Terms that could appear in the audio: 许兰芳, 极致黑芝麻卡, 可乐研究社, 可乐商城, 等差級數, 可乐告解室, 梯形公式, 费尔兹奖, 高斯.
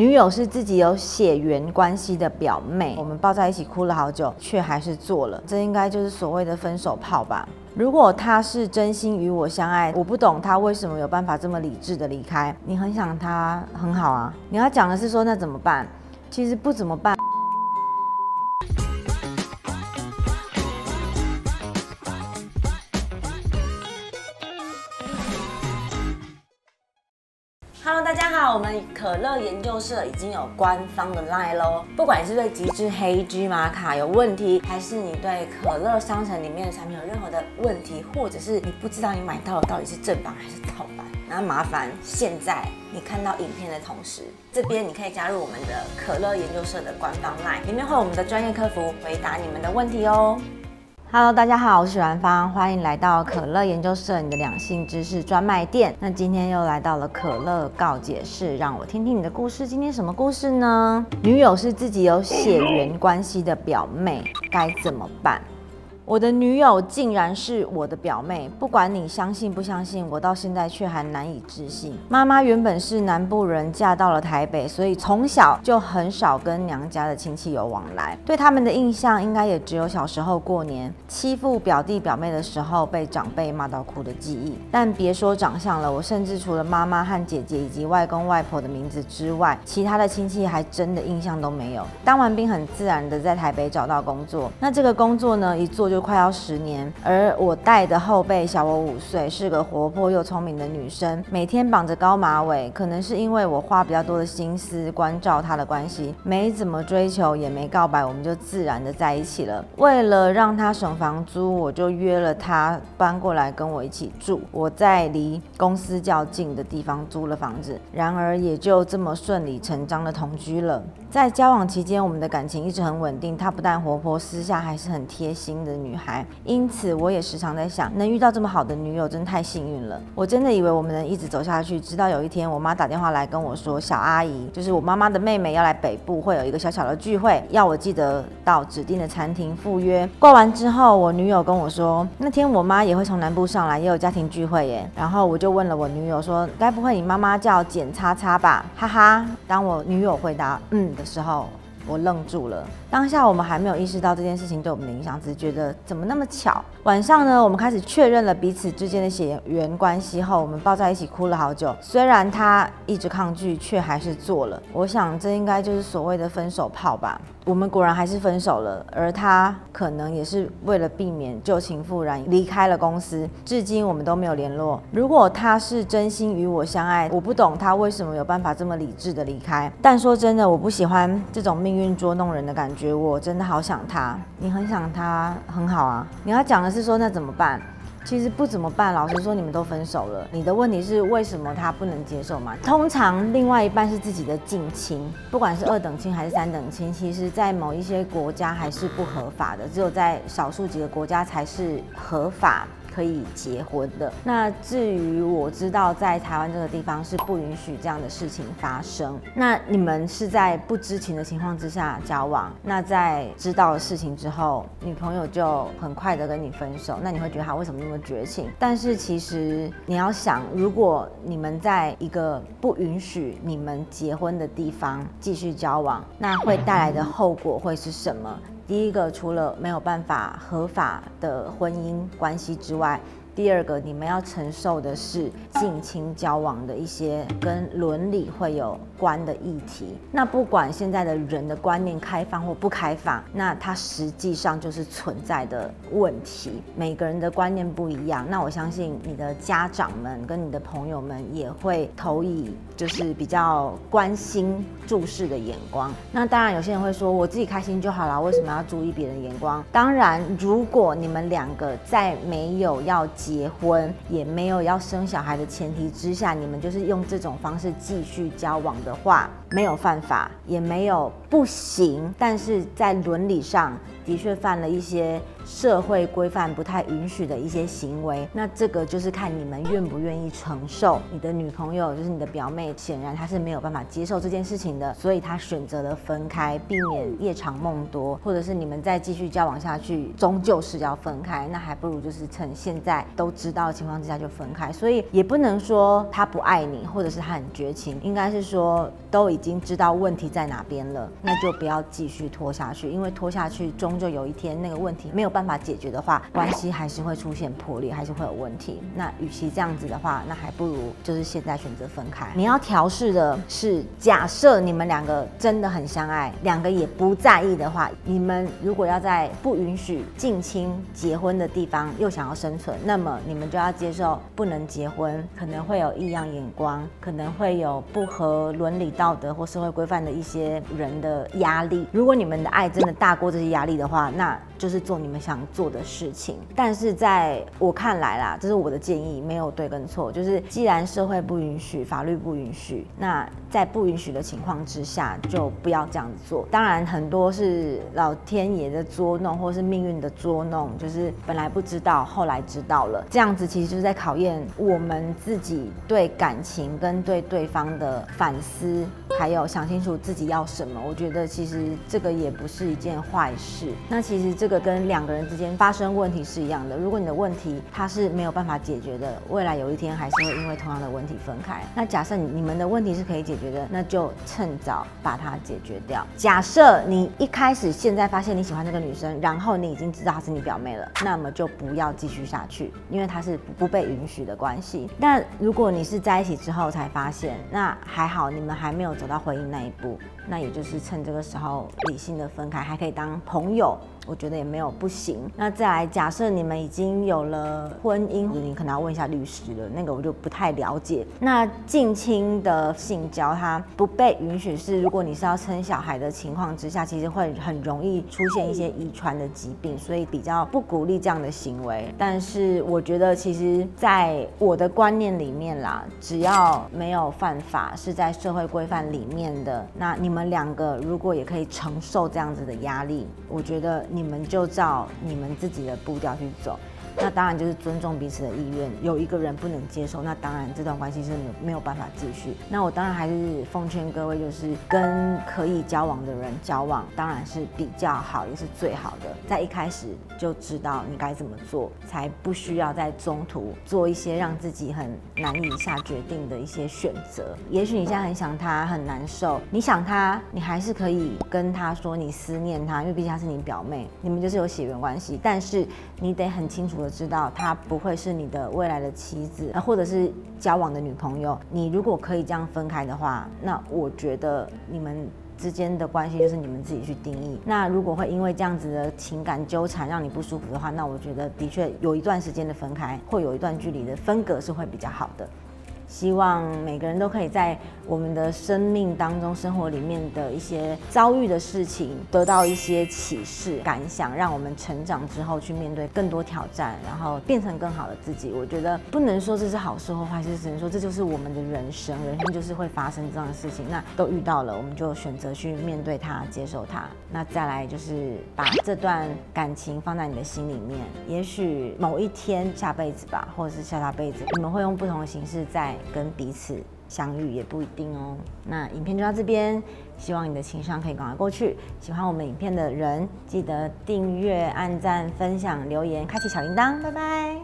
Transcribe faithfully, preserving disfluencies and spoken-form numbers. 女友是自己有血缘关系的表妹，我们抱在一起哭了好久，却还是做了，这应该就是所谓的分手炮吧。 如果他是真心与我相爱，我不懂他为什么有办法这么理智的离开。你很想他，很好啊。你要讲的是说那怎么办？其实不怎么办。Hello， 大家好，我们可乐研究社已经有官方的 LINE 咯。不管是对极致黑芝麻卡有问题，还是你对可乐商城里面的产品有任何的问题，或者是你不知道你买到的到底是正版还是盗版，那麻烦现在你看到影片的同时，这边你可以加入我们的可乐研究社的官方 LINE， 里面会有我们的专业客服回答你们的问题哦。 Hello， 大家好，我是许兰芳，欢迎来到可乐研究社你的两性知识专卖店。那今天又来到了可乐告解室，让我听听你的故事。今天什么故事呢？女友是自己有血缘关系的表妹，该怎么办？我的女友竟然是我的表妹，不管你相信不相信，我到现在却还难以置信。妈妈原本是南部人，嫁到了台北，所以从小就很少跟娘家的亲戚有往来。对他们的印象，应该也只有小时候过年欺负表弟表妹的时候被长辈骂到哭的记忆。但别说长相了，我甚至除了妈妈和姐姐以及外公外婆的名字之外，其他的亲戚还真的印象都没有。当完兵，很自然的在台北找到工作，那这个工作呢，一做就 快要十年，而我带的后辈小我五岁，是个活泼又聪明的女生，每天绑着高马尾。可能是因为我花比较多的心思关照她的关系，没怎么追求，也没告白，我们就自然的在一起了。为了让她省房租，我就约了她搬过来跟我一起住。我在离公司较近的地方租了房子，然而也就这么顺理成章的同居了。在交往期间，我们的感情一直很稳定。她不但活泼，私下还是很贴心的女生。 女孩，因此我也时常在想，能遇到这么好的女友，真太幸运了。我真的以为我们能一直走下去，直到有一天，我妈打电话来跟我说，小阿姨，就是我妈妈的妹妹要来北部，会有一个小小的聚会，要我记得到指定的餐厅赴约。挂完之后，我女友跟我说，那天我妈也会从南部上来，也有家庭聚会耶。然后我就问了我女友说，该不会你妈妈叫简叉叉吧？哈哈。当我女友回答嗯的时候， 我愣住了，当下我们还没有意识到这件事情对我们的影响，只是觉得怎么那么巧。晚上呢，我们开始确认了彼此之间的血缘关系后，我们抱在一起哭了好久。虽然他一直抗拒，却还是做了。我想这应该就是所谓的分手炮吧。我们果然还是分手了，而他可能也是为了避免旧情复燃，离开了公司，至今我们都没有联络。如果他是真心与我相爱，我不懂他为什么有办法这么理智的离开。但说真的，我不喜欢这种命运 运捉弄人的感觉，我真的好想他。你很想他，很好啊。你要讲的是说那怎么办？其实不怎么办。老实说，你们都分手了，你的问题是为什么他不能接受嘛？通常另外一半是自己的近亲，不管是二等亲还是三等亲，其实在某一些国家还是不合法的，只有在少数几个国家才是合法 可以结婚的。那至于我知道，在台湾这个地方是不允许这样的事情发生。那你们是在不知情的情况之下交往，那在知道的事情之后，女朋友就很快的跟你分手，那你会觉得她为什么那么绝情？但是其实你要想，如果你们在一个不允许你们结婚的地方继续交往，那会带来的后果会是什么？ 第一个，除了没有办法合法的婚姻关系之外，第二个，你们要承受的是近亲交往的一些跟伦理会有关的议题。那不管现在的人的观念开放或不开放，那它实际上就是存在的问题。每个人的观念不一样，那我相信你的家长们跟你的朋友们也会投以 就是比较关心注视的眼光。那当然，有些人会说，我自己开心就好了，为什么要注意别人的眼光？当然，如果你们两个在没有要结婚，也没有要生小孩的前提之下，你们就是用这种方式继续交往的话，没有犯法，也没有不行，但是在伦理上的确犯了一些社会规范不太允许的一些行为。那这个就是看你们愿不愿意承受。你的女朋友就是你的表妹，显然她是没有办法接受这件事情的，所以她选择了分开，避免夜长梦多，或者是你们再继续交往下去，终究是要分开。那还不如就是趁现在都知道的情况之下就分开。所以也不能说她不爱你，或者是她很绝情，应该是说都已经知道问题在哪边了，那就不要继续拖下去，因为拖下去终究有一天那个问题没有办法解决的话，关系还是会出现破裂，还是会有问题。那与其这样子的话，那还不如就是现在选择分开。你要调试的是，假设你们两个真的很相爱，两个也不在意的话，你们如果要在不允许近亲结婚的地方又想要生存，那么你们就要接受不能结婚，可能会有异样眼光，可能会有不合伦理道德或社会规范的一些人的压力。如果你们的爱真的大过这些压力的话，那就是做你们想做的事情。但是在我看来啦，这是我的建议，没有对跟错。就是既然社会不允许，法律不允许，那在不允许的情况之下，就不要这样子做。当然，很多是老天爷的捉弄，或是命运的捉弄，就是本来不知道，后来知道了。这样子其实就是在考验我们自己对感情跟对对方的反思，还有想清楚自己要什么。我觉得其实这个也不是一件坏事。那其实这个。这个跟两个人之间发生问题是一样的。如果你的问题它是没有办法解决的，未来有一天还是会因为同样的问题分开。那假设你们的问题是可以解决的，那就趁早把它解决掉。假设你一开始现在发现你喜欢这个女生，然后你已经知道她是你表妹了，那么就不要继续下去，因为她是不被允许的关系。那如果你是在一起之后才发现，那还好你们还没有走到婚姻那一步，那也就是趁这个时候理性的分开，还可以当朋友。我觉得也没有不行。那再来，假设你们已经有了婚姻，你可能要问一下律师了，那个我就不太了解。那近亲的性交它不被允许是，如果你是要生小孩的情况之下，其实会很容易出现一些遗传的疾病，所以比较不鼓励这样的行为。但是我觉得其实在我的观念里面啦，只要没有犯法，是在社会规范里面的，那你们两个如果也可以承受这样子的压力，我觉得你们就照你们自己的步调去走，那当然就是尊重彼此的意愿。有一个人不能接受，那当然这段关系是没有办法继续。那我当然还是奉劝各位，就是跟可以交往的人交往，当然是比较好，也是最好的。在一开始就知道你该怎么做，才不需要在中途做一些让自己很难以下决定的一些选择。也许你现在很想他，很难受，你想他，你还是可以跟他说你思念他，因为毕竟他是你表妹。你们就是有血缘关系，但是你得很清楚的知道，她不会是你的未来的妻子，或者是交往的女朋友。你如果可以这样分开的话，那我觉得你们之间的关系就是你们自己去定义。那如果会因为这样子的情感纠缠让你不舒服的话，那我觉得的确有一段时间的分开，或有一段距离的分隔是会比较好的。希望每个人都可以在我们的生命当中、生活里面的一些遭遇的事情，得到一些启示、感想，让我们成长之后去面对更多挑战，然后变成更好的自己。我觉得不能说这是好事或坏事，只能说这就是我们的人生，人生就是会发生这样的事情。那都遇到了，我们就选择去面对它、接受它。那再来就是把这段感情放在你的心里面，也许某一天、下辈子吧，或者是下下辈子，你们会用不同的形式在跟彼此相遇，也不一定哦。那影片就到这边，希望你的情商可以赶快过去。喜欢我们影片的人，记得订阅、按赞、分享、留言、开启小铃铛。拜拜。